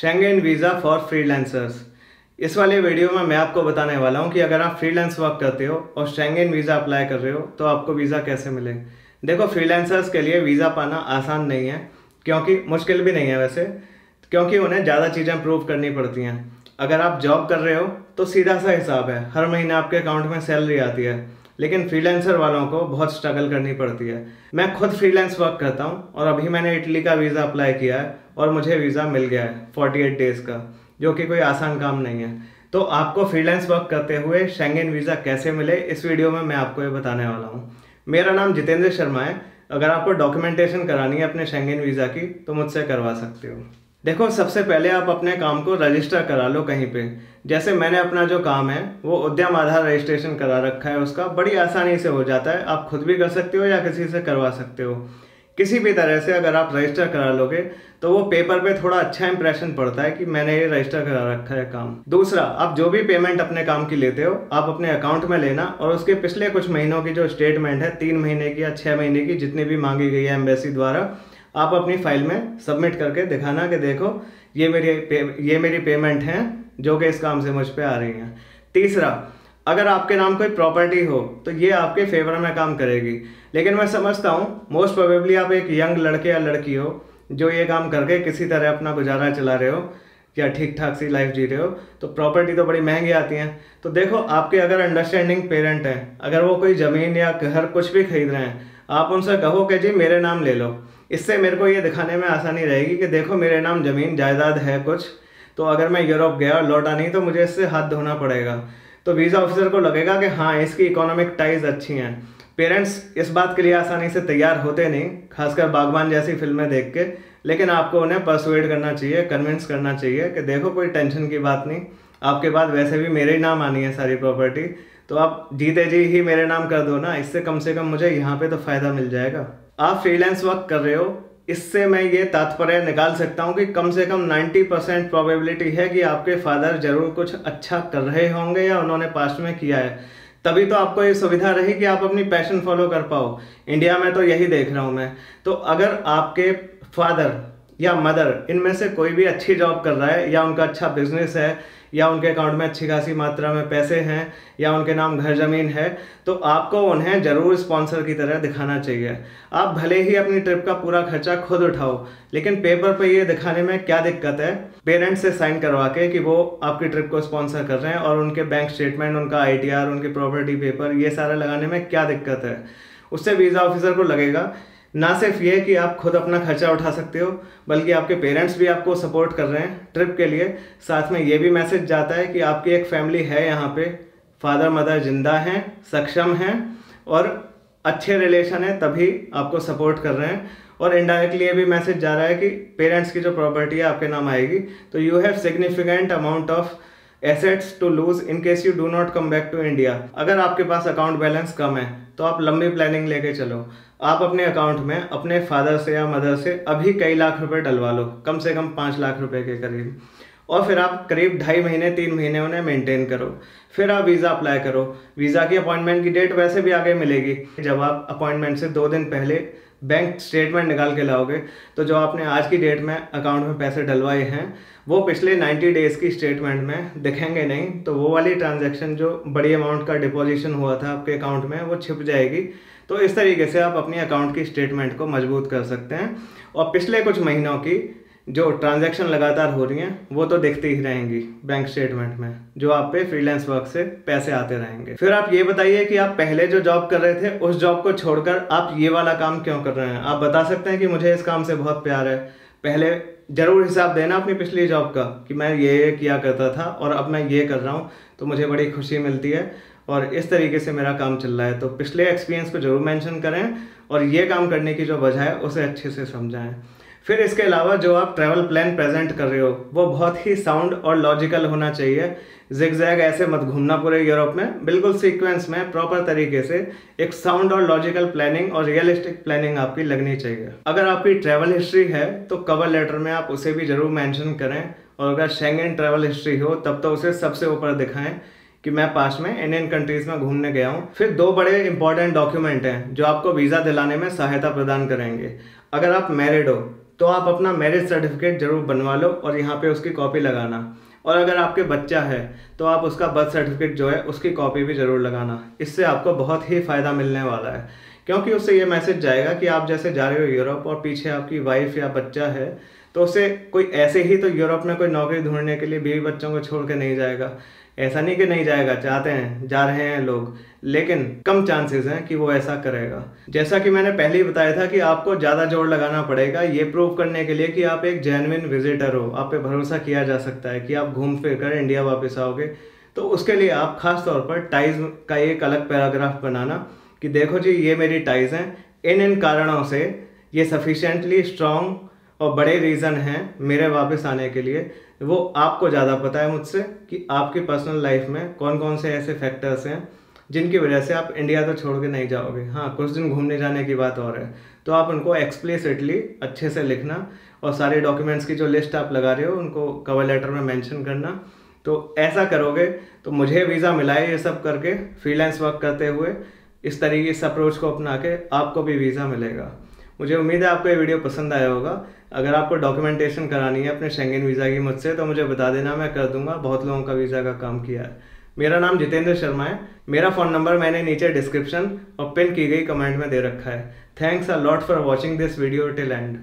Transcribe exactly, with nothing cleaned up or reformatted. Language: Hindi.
Schengen visa for freelancers. इस वाले वीडियो में मैं आपको बताने वाला हूं कि अगर आप फ्रीलांस वर्क करते हो और शेंगेन वीज़ा अप्लाई कर रहे हो तो आपको वीज़ा कैसे मिले। देखो, फ्रीलांसर्स के लिए वीज़ा पाना आसान नहीं है, क्योंकि मुश्किल भी नहीं है वैसे, क्योंकि उन्हें ज़्यादा चीज़ें प्रूव करनी पड़ती हैं। अगर आप जॉब कर रहे हो तो सीधा सा हिसाब है, हर महीने आपके अकाउंट में सैलरी आती है, लेकिन फ्रीलांसर वालों को बहुत स्ट्रगल करनी पड़ती है। मैं खुद फ्रीलांस वर्क करता हूँ और अभी मैंने इटली का वीज़ा अप्लाई किया है और मुझे वीज़ा मिल गया है अड़तालीस डेज़ का, जो कि कोई आसान काम नहीं है। तो आपको फ्रीलांस वर्क करते हुए शेंगेन वीज़ा कैसे मिले, इस वीडियो में मैं आपको ये बताने वाला हूँ। मेरा नाम जितेंद्र शर्मा है। अगर आपको डॉक्यूमेंटेशन करानी है अपने शेंगेन वीज़ा की तो मुझसे करवा सकते हो। देखो, सबसे पहले आप अपने काम को रजिस्टर करा लो कहीं पे। जैसे मैंने अपना जो काम है वो उद्यम आधार रजिस्ट्रेशन करा रखा है, उसका बड़ी आसानी से हो जाता है। आप खुद भी कर सकते हो या किसी से करवा सकते हो। किसी भी तरह से अगर आप रजिस्टर करा लोगे तो वो पेपर पे थोड़ा अच्छा इंप्रेशन पड़ता है कि मैंने ये रजिस्टर करा रखा है काम। दूसरा, आप जो भी पेमेंट अपने काम की लेते हो आप अपने अकाउंट में लेना और उसके पिछले कुछ महीनों की जो स्टेटमेंट है, तीन महीने की या छः महीने की, जितनी भी मांगी गई है एम्बेसी द्वारा, आप अपनी फाइल में सबमिट करके दिखाना कि देखो ये मेरी ये मेरी पेमेंट हैं जो कि इस काम से मुझ पे आ रही हैं। तीसरा, अगर आपके नाम कोई प्रॉपर्टी हो तो ये आपके फेवर में काम करेगी, लेकिन मैं समझता हूँ मोस्ट प्रोबेबली आप एक यंग लड़के या लड़की हो जो ये काम करके किसी तरह अपना गुजारा चला रहे हो या ठीक ठाक सी लाइफ जी रहे हो, तो प्रॉपर्टी तो बड़ी महंगी आती हैं। तो देखो, आपके अगर अंडरस्टैंडिंग पेरेंट हैं, अगर वो कोई ज़मीन या घर कुछ भी खरीद रहे हैं, आप उनसे कहो कि जी मेरे नाम ले लो। इससे मेरे को ये दिखाने में आसानी रहेगी कि देखो मेरे नाम ज़मीन जायदाद है कुछ। तो अगर मैं यूरोप गया और लौटा नहीं तो मुझे इससे हाथ धोना पड़ेगा। तो वीज़ा ऑफिसर को लगेगा कि हाँ, इसकी इकोनॉमिक टाइज अच्छी हैं। पेरेंट्स इस बात के लिए आसानी से तैयार होते नहीं, खासकर बागबान जैसी फिल्में देख के, लेकिन आपको उन्हें परसुएड करना चाहिए, कन्विंस करना चाहिए कि देखो कोई टेंशन की बात नहीं, आपके बाद वैसे भी मेरे ही नाम आनी है सारी प्रॉपर्टी, तो आप जीते जी ही मेरे नाम कर दो ना, इससे कम से कम मुझे यहाँ पे तो फ़ायदा मिल जाएगा। आप फ्रीलांस वर्क कर रहे हो, इससे मैं ये तात्पर्य निकाल सकता हूँ कि कम से कम नब्बे परसेंट प्रोबेबिलिटी है कि आपके फादर ज़रूर कुछ अच्छा कर रहे होंगे या उन्होंने पास्ट में किया है, तभी तो आपको ये सुविधा रही कि आप अपनी पैशन फॉलो कर पाओ। इंडिया में तो यही देख रहा हूँ मैं। तो अगर आपके फादर या मदर इनमें से कोई भी अच्छी जॉब कर रहा है या उनका अच्छा बिजनेस है या उनके अकाउंट में अच्छी खासी मात्रा में पैसे हैं या उनके नाम घर ज़मीन है, तो आपको उन्हें ज़रूर स्पॉन्सर की तरह दिखाना चाहिए। आप भले ही अपनी ट्रिप का पूरा खर्चा खुद उठाओ, लेकिन पेपर पे ये दिखाने में क्या दिक्कत है पेरेंट्स से साइन करवा के कि वो आपकी ट्रिप को स्पॉन्सर कर रहे हैं, और उनके बैंक स्टेटमेंट, उनका आई टी आर, उनके प्रॉपर्टी पेपर, ये सारा लगाने में क्या दिक्कत है। उससे वीज़ा ऑफिसर को लगेगा ना सिर्फ ये कि आप खुद अपना खर्चा उठा सकते हो, बल्कि आपके पेरेंट्स भी आपको सपोर्ट कर रहे हैं ट्रिप के लिए। साथ में ये भी मैसेज जाता है कि आपकी एक फैमिली है यहाँ पे, फादर मदर जिंदा हैं, सक्षम हैं और अच्छे रिलेशन है, तभी आपको सपोर्ट कर रहे हैं। और इनडायरेक्टली ये भी मैसेज जा रहा है कि पेरेंट्स की जो प्रॉपर्टी है आपके नाम आएगी, तो you have significant amount of assets to lose in case you do not come back to India. अगर आपके पास अकाउंट बैलेंस कम है तो आप लंबी प्लानिंग लेके चलो। आप अपने अकाउंट में अपने फादर से या मदर से अभी कई लाख रुपए डलवा लो, कम से कम पाँच लाख रुपए के करीब, और फिर आप करीब ढाई महीने तीन महीने उन्हें मेंटेन करो। फिर आप वीज़ा अप्लाई करो। वीज़ा की अपॉइंटमेंट की डेट वैसे भी आगे मिलेगी। जब आप अपॉइंटमेंट से दो दिन पहले बैंक स्टेटमेंट निकाल के लाओगे तो जो आपने आज की डेट में अकाउंट में पैसे डलवाए हैं वो पिछले नब्बे डेज़ की स्टेटमेंट में दिखेंगे नहीं, तो वो वाली ट्रांजैक्शन जो बड़ी अमाउंट का डिपॉजिशन हुआ था आपके अकाउंट में वो छिप जाएगी। तो इस तरीके से आप अपनी अकाउंट की स्टेटमेंट को मजबूत कर सकते हैं, और पिछले कुछ महीनों की जो ट्रांजैक्शन लगातार हो रही हैं वो तो दिखती ही रहेंगी बैंक स्टेटमेंट में, जो आप पे फ्रीलांस वर्क से पैसे आते रहेंगे। फिर आप ये बताइए कि आप पहले जो जॉब कर रहे थे उस जॉब को छोड़कर आप ये वाला काम क्यों कर रहे हैं। आप बता सकते हैं कि मुझे इस काम से बहुत प्यार है। पहले ज़रूर हिसाब देना अपनी पिछली जॉब का कि मैं ये किया करता था और अब मैं ये कर रहा हूँ, तो मुझे बड़ी खुशी मिलती है और इस तरीके से मेरा काम चल रहा है। तो पिछले एक्सपीरियंस को जरूर मेंशन करें और ये काम करने की जो वजह है उसे अच्छे से समझाएं। फिर इसके अलावा जो आप ट्रैवल प्लान प्रेजेंट कर रहे हो वो बहुत ही साउंड और लॉजिकल होना चाहिए। जिगजैग ऐसे मत घूमना पूरे यूरोप में, बिल्कुल सीक्वेंस में प्रॉपर तरीके से एक साउंड और लॉजिकल प्लानिंग और रियलिस्टिक प्लानिंग आपकी लगनी चाहिए। अगर आपकी ट्रैवल हिस्ट्री है तो कवर लेटर में आप उसे भी जरूर मेंशन करें, और अगर शेंगेन ट्रैवल हिस्ट्री हो तब तो उसे सबसे ऊपर दिखाएं कि मैं पास में इंडियन कंट्रीज़ में घूमने गया हूँ। फिर दो बड़े इंपॉर्टेंट डॉक्यूमेंट हैं जो आपको वीज़ा दिलाने में सहायता प्रदान करेंगे। अगर आप मैरिड हो तो आप अपना मैरिज सर्टिफिकेट ज़रूर बनवा लो और यहाँ पे उसकी कॉपी लगाना। और अगर आपके बच्चा है तो आप उसका बर्थ सर्टिफिकेट जो है उसकी कॉपी भी ज़रूर लगाना। इससे आपको बहुत ही फ़ायदा मिलने वाला है, क्योंकि उससे ये मैसेज जाएगा कि आप जैसे जा रहे हो यूरोप और पीछे आपकी वाइफ या बच्चा है, तो उसे कोई ऐसे ही तो यूरोप में कोई नौकरी ढूंढने के लिए बीवी बच्चों को छोड़ के नहीं जाएगा। ऐसा नहीं कि नहीं जाएगा, चाहते हैं, जा रहे हैं लोग, लेकिन कम चांसेस हैं कि वो ऐसा करेगा। जैसा कि मैंने पहले ही बताया था कि आपको ज़्यादा जोर लगाना पड़ेगा ये प्रूव करने के लिए कि आप एक जेन्युइन विजिटर हो, आप पे भरोसा किया जा सकता है कि आप घूम फिर कर इंडिया वापस आओगे। तो उसके लिए आप खास तौर पर टाइज का एक अलग पैराग्राफ बनाना कि देखो जी ये मेरी टाइज हैं, इन इन कारणों से ये सफिशेंटली स्ट्रॉन्ग और बड़े रीज़न हैं मेरे वापस आने के लिए। वो आपको ज़्यादा पता है मुझसे कि आपकी पर्सनल लाइफ में कौन कौन से ऐसे फैक्टर्स हैं जिनकी वजह से आप इंडिया तो छोड़ के नहीं जाओगे। हाँ, कुछ दिन घूमने जाने की बात और है, तो आप उनको एक्सप्लिसिटली अच्छे से लिखना और सारे डॉक्यूमेंट्स की जो लिस्ट आप लगा रहे हो उनको कवर लेटर में मेंशन करना। तो ऐसा करोगे तो मुझे वीज़ा मिला है ये सब करके फ्रीलांस वर्क करते हुए, इस तरीके इस अप्रोच को अपना के आपको भी वीज़ा मिलेगा। मुझे उम्मीद है आपको ये वीडियो पसंद आया होगा। अगर आपको डॉक्यूमेंटेशन करानी है अपने शेंगेन वीज़ा की मुझसे तो मुझे बता देना, मैं कर दूंगा। बहुत लोगों का वीज़ा का काम किया है। मेरा नाम जितेंद्र शर्मा है। मेरा फ़ोन नंबर मैंने नीचे डिस्क्रिप्शन और पिन की गई कमेंट में दे रखा है। Thanks a lot for watching this video till and.